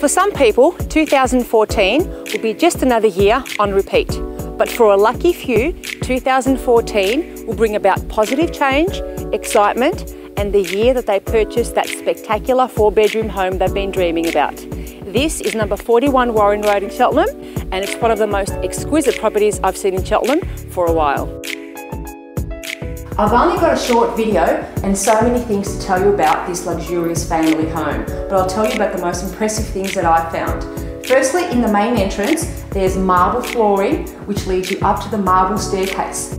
For some people, 2014 will be just another year on repeat. But for a lucky few, 2014 will bring about positive change, excitement, and the year that they purchased that spectacular 4-bedroom home they've been dreaming about. This is number 41 Warren Road in Cheltenham, and it's one of the most exquisite properties I've seen in Cheltenham for a while. I've only got a short video and so many things to tell you about this luxurious family home, but I'll tell you about the most impressive things that I found. Firstly, in the main entrance, there's marble flooring, which leads you up to the marble staircase.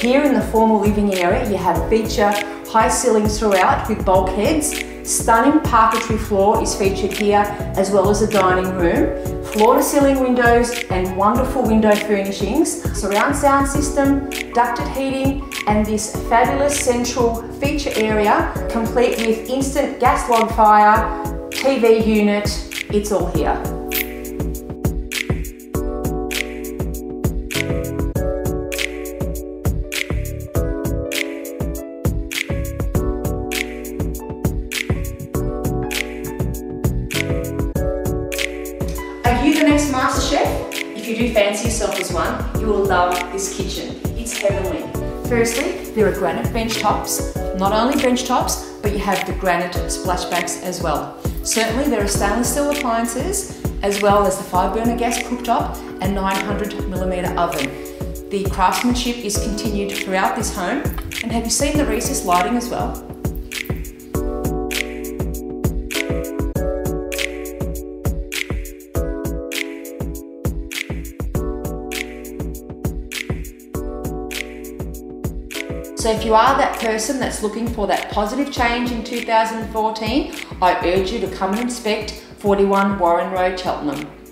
Here in the formal living area, you have feature high ceilings throughout with bulkheads. Stunning parquetry floor is featured here, as well as the dining room. Floor-to-ceiling windows and wonderful window furnishings. Surround sound system, ducted heating, and this fabulous central feature area, complete with instant gas log fire, TV unit. It's all here. Are you the next master chef? If you do fancy yourself as one, you will love this kitchen. It's heavenly. Firstly, there are granite bench tops. Not only bench tops, but you have the granite splashbacks as well. Certainly there are stainless steel appliances, as well as the 5-burner gas cooktop and 900mm oven. The craftsmanship is continued throughout this home. And have you seen the recessed lighting as well? So if you are that person that's looking for that positive change in 2014, I urge you to come and inspect 41 Warren Road, Cheltenham.